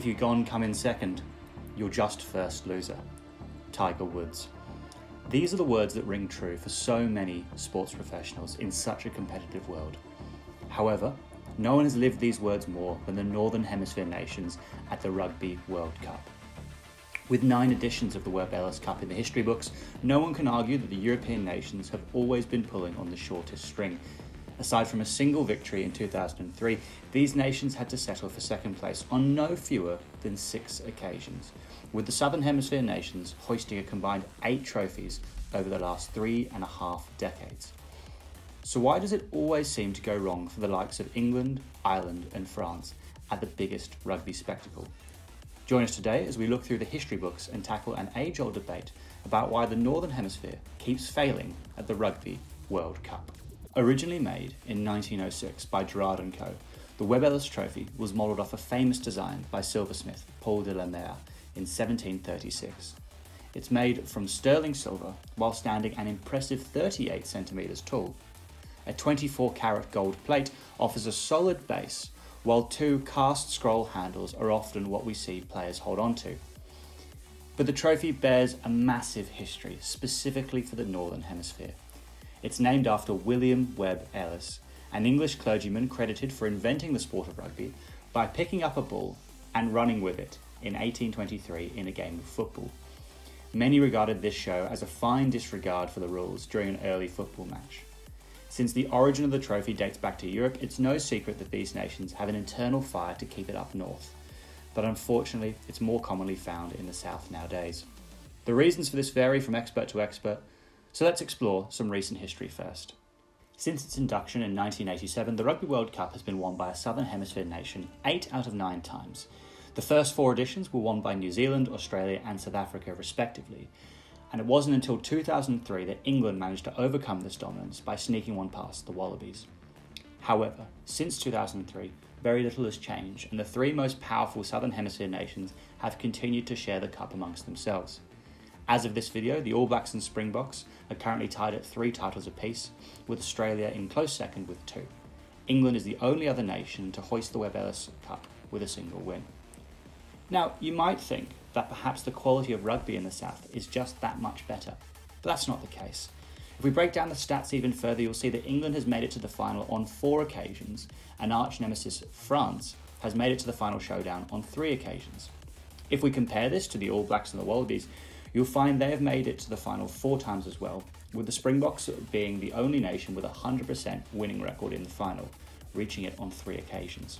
If you gone come in second, you're just first loser. Tiger Woods. These are the words that ring true for so many sports professionals in such a competitive world. However, no one has lived these words more than the Northern Hemisphere nations at the Rugby World Cup. With 9 editions of the Webb Ellis Cup in the history books, no one can argue that the European nations have always been pulling on the shortest string. Aside from a single victory in 2003, these nations had to settle for second place on no fewer than 6 occasions, with the Southern Hemisphere nations hoisting a combined 8 trophies over the last 3.5 decades. So why does it always seem to go wrong for the likes of England, Ireland and France at the biggest rugby spectacle? Join us today as we look through the history books and tackle an age-old debate about why the Northern Hemisphere keeps failing at the Rugby World Cup. Originally made in 1906 by Gerard & Co, the Webb Ellis Trophy was modelled off a famous design by silversmith Paul de la Mer in 1736. It's made from sterling silver while standing an impressive 38 centimetres tall. A 24-carat gold plate offers a solid base, while 2 cast scroll handles are often what we see players hold on to. But the trophy bears a massive history, specifically for the Northern Hemisphere. It's named after William Webb Ellis, an English clergyman credited for inventing the sport of rugby by picking up a ball and running with it in 1823 in a game of football. Many regarded this show as a fine disregard for the rules during an early football match. Since the origin of the trophy dates back to Europe, it's no secret that these nations have an internal fire to keep it up north, but unfortunately it's more commonly found in the south nowadays. The reasons for this vary from expert to expert, so let's explore some recent history first. Since its induction in 1987, the Rugby World Cup has been won by a Southern Hemisphere nation 8 out of 9 times. The first 4 editions were won by New Zealand, Australia and South Africa respectively, and it wasn't until 2003 that England managed to overcome this dominance by sneaking one past the Wallabies. However, since 2003, very little has changed, and the 3 most powerful Southern Hemisphere nations have continued to share the cup amongst themselves. As of this video, the All Blacks and Springboks are currently tied at 3 titles apiece, with Australia in close second with 2. England is the only other nation to hoist the Webb Ellis Cup with a single win. Now, you might think that perhaps the quality of rugby in the south is just that much better, but that's not the case. If we break down the stats even further, you'll see that England has made it to the final on 4 occasions, and arch nemesis France has made it to the final showdown on 3 occasions. If we compare this to the All Blacks and the Wallabies, you'll find they have made it to the final 4 times as well, with the Springboks being the only nation with a 100% winning record in the final, reaching it on 3 occasions.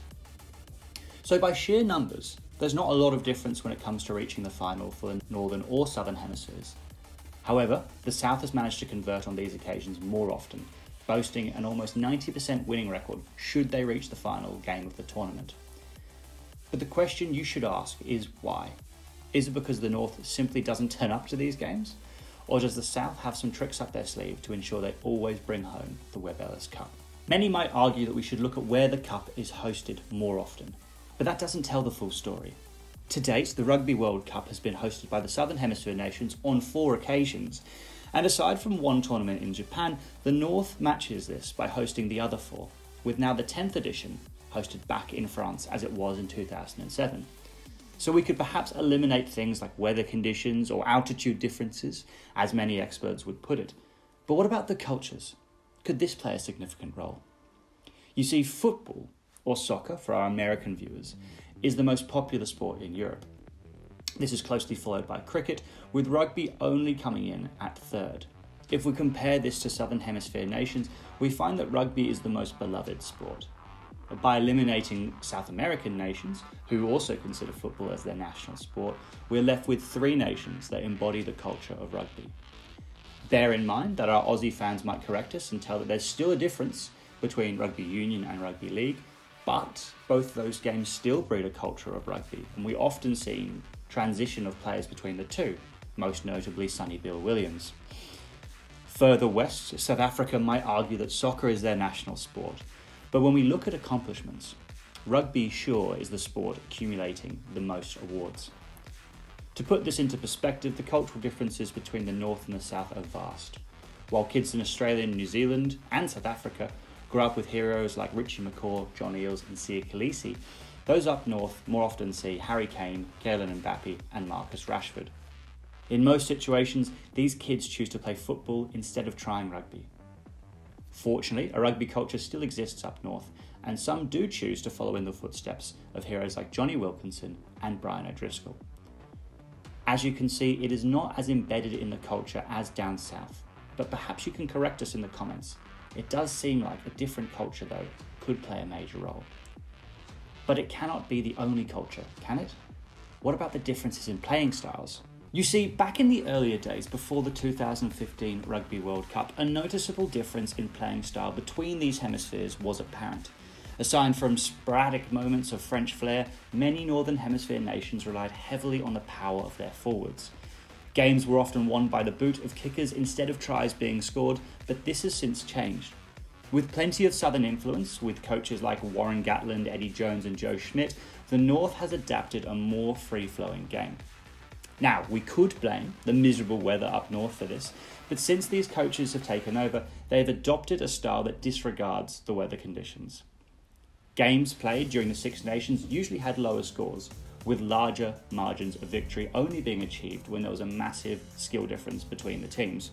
So by sheer numbers, there's not a lot of difference when it comes to reaching the final for the Northern or Southern Hemispheres. However, the South has managed to convert on these occasions more often, boasting an almost 90% winning record should they reach the final game of the tournament. But the question you should ask is why? Is it because the North simply doesn't turn up to these games? Or does the South have some tricks up their sleeve to ensure they always bring home the Webb Ellis Cup? Many might argue that we should look at where the Cup is hosted more often. But that doesn't tell the full story. To date, the Rugby World Cup has been hosted by the Southern Hemisphere nations on 4 occasions, and aside from one tournament in Japan, the North matches this by hosting the other 4, with now the 10th edition hosted back in France as it was in 2007. So we could perhaps eliminate things like weather conditions or altitude differences, as many experts would put it. But what about the cultures? Could this play a significant role? You see, football, or soccer for our American viewers, is the most popular sport in Europe. This is closely followed by cricket, with rugby only coming in at 3rd. If we compare this to Southern Hemisphere nations, we find that rugby is the most beloved sport. By eliminating South American nations, who also consider football as their national sport, we're left with 3 nations that embody the culture of rugby. Bear in mind that our Aussie fans might correct us and tell that there's still a difference between rugby union and rugby league, but both those games still breed a culture of rugby, and we often see transition of players between the 2, most notably Sonny Bill Williams. Further west, South Africa might argue that soccer is their national sport, but when we look at accomplishments, rugby sure is the sport accumulating the most awards. To put this into perspective, the cultural differences between the North and the South are vast. While kids in Australia, New Zealand and South Africa grew up with heroes like Richie McCaw, John Eales and Siya Kolisi, Those up north more often see Harry Kane, Kylian Mbappe and Marcus Rashford. In most situations, these kids choose to play football instead of trying rugby. Fortunately, a rugby culture still exists up north, and some do choose to follow in the footsteps of heroes like Johnny Wilkinson and Brian O'Driscoll. As you can see, it is not as embedded in the culture as down south, but perhaps you can correct us in the comments. It does seem like a different culture, though, could play a major role. But it cannot be the only culture, can it? What about the differences in playing styles? You see, back in the earlier days, before the 2015 Rugby World Cup, a noticeable difference in playing style between these hemispheres was apparent. Aside from sporadic moments of French flair, many Northern Hemisphere nations relied heavily on the power of their forwards. Games were often won by the boot of kickers instead of tries being scored, but this has since changed. With plenty of Southern influence, with coaches like Warren Gatland, Eddie Jones and Joe Schmidt, the North has adapted a more free-flowing game. Now, we could blame the miserable weather up north for this, but since these coaches have taken over, they have adopted a style that disregards the weather conditions. Games played during the Six Nations usually had lower scores, with larger margins of victory only being achieved when there was a massive skill difference between the teams.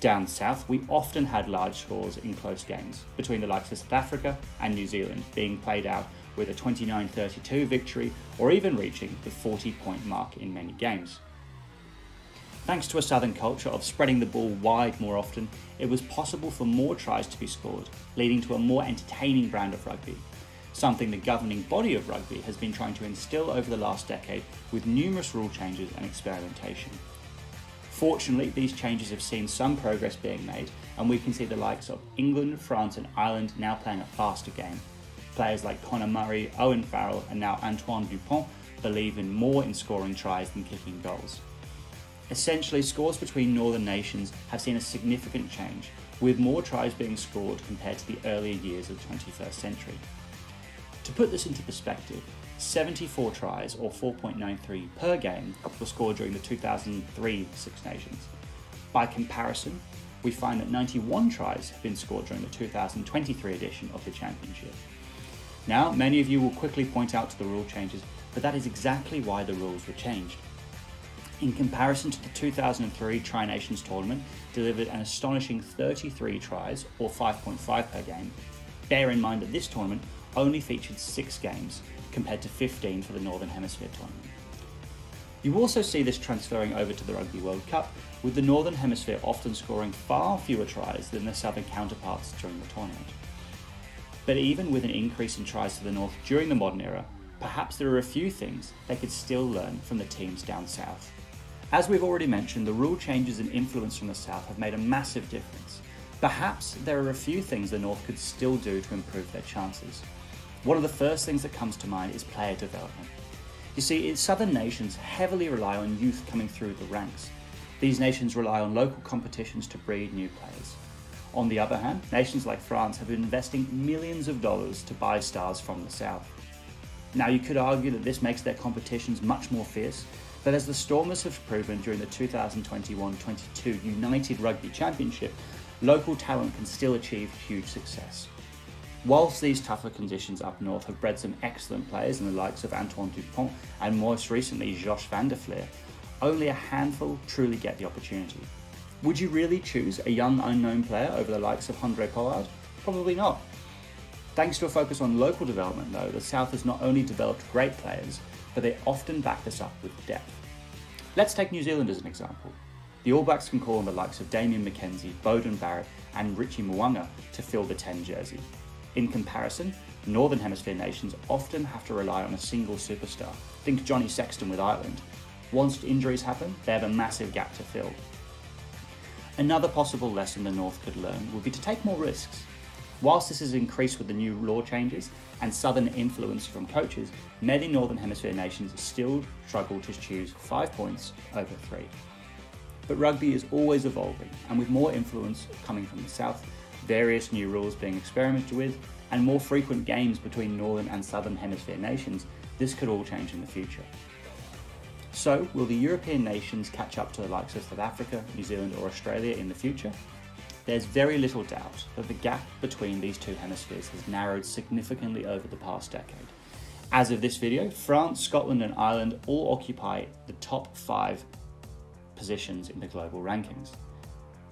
Down south, we often had large scores in close games, between the likes of South Africa and New Zealand, being played out with a 29-32 victory or even reaching the 40-point mark in many games. Thanks to a southern culture of spreading the ball wide more often, it was possible for more tries to be scored, leading to a more entertaining brand of rugby, something the governing body of rugby has been trying to instill over the last decade with numerous rule changes and experimentation. Fortunately, these changes have seen some progress being made, and we can see the likes of England, France and Ireland now playing a faster game. Players like Conor Murray, Owen Farrell and now Antoine Dupont believe in more in scoring tries than kicking goals. Essentially, scores between northern nations have seen a significant change, with more tries being scored compared to the earlier years of the 21st century. To put this into perspective, 74 tries or 4.93 per game were scored during the 2003 Six Nations. By comparison, we find that 91 tries have been scored during the 2023 edition of the championship. Now, many of you will quickly point out to the rule changes, but that is exactly why the rules were changed. In comparison to the 2003 Tri-Nations tournament, delivered an astonishing 33 tries, or 5.5 per game. Bear in mind that this tournament only featured 6 games, compared to 15 for the Northern Hemisphere tournament. You also see this transferring over to the Rugby World Cup, with the Northern Hemisphere often scoring far fewer tries than their southern counterparts during the tournament. But even with an increase in tries to the north during the modern era, perhaps there are a few things they could still learn from the teams down south. As we've already mentioned, the rule changes and influence from the south have made a massive difference. Perhaps there are a few things the north could still do to improve their chances. One of the first things that comes to mind is player development. You see, southern nations heavily rely on youth coming through the ranks. These nations rely on local competitions to breed new players. On the other hand, nations like France have been investing millions of dollars to buy stars from the south. Now, you could argue that this makes their competitions much more fierce, but as the Stormers have proven during the 2021-22 United Rugby Championship, local talent can still achieve huge success. Whilst these tougher conditions up north have bred some excellent players in the likes of Antoine Dupont and most recently Josh van der Fleer, only a handful truly get the opportunity. Would you really choose a young unknown player over the likes of Handre Pollard? Probably not. Thanks to a focus on local development though, the south has not only developed great players, but they often back this up with depth. Let's take New Zealand as an example. The All Blacks can call on the likes of Damian McKenzie, Beauden Barrett and Richie Mwanga to fill the 10 jersey. In comparison, Northern Hemisphere nations often have to rely on a single superstar. Think Johnny Sexton with Ireland. Once injuries happen, they have a massive gap to fill. Another possible lesson the North could learn would be to take more risks. Whilst this has increased with the new law changes and southern influence from coaches, many Northern Hemisphere nations still struggle to choose 5 points over 3. But rugby is always evolving, and with more influence coming from the south, various new rules being experimented with, and more frequent games between Northern and Southern Hemisphere nations, this could all change in the future. So, will the European nations catch up to the likes of South Africa, New Zealand or Australia in the future? There's very little doubt that the gap between these two hemispheres has narrowed significantly over the past decade, As of this video, France, Scotland and Ireland all occupy the top 5 positions in the global rankings.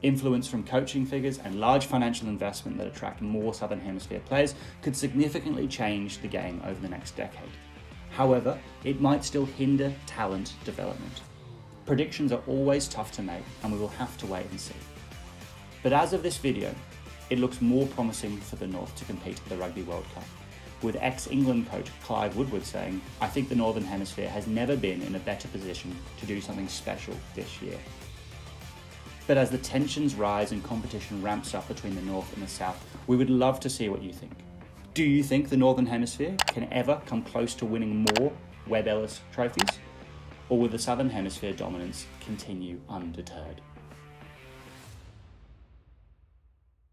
Influence from coaching figures and large financial investment that attract more Southern Hemisphere players could significantly change the game over the next decade. However, it might still hinder talent development. Predictions are always tough to make and we will have to wait and see. But as of this video, it looks more promising for the North to compete at the Rugby World Cup, with ex-England coach Clive Woodward saying, "I think the Northern Hemisphere has never been in a better position to do something special this year." But as the tensions rise and competition ramps up between the North and the South, we would love to see what you think. Do you think the Northern Hemisphere can ever come close to winning more Webb Ellis trophies? Or will the Southern Hemisphere dominance continue undeterred?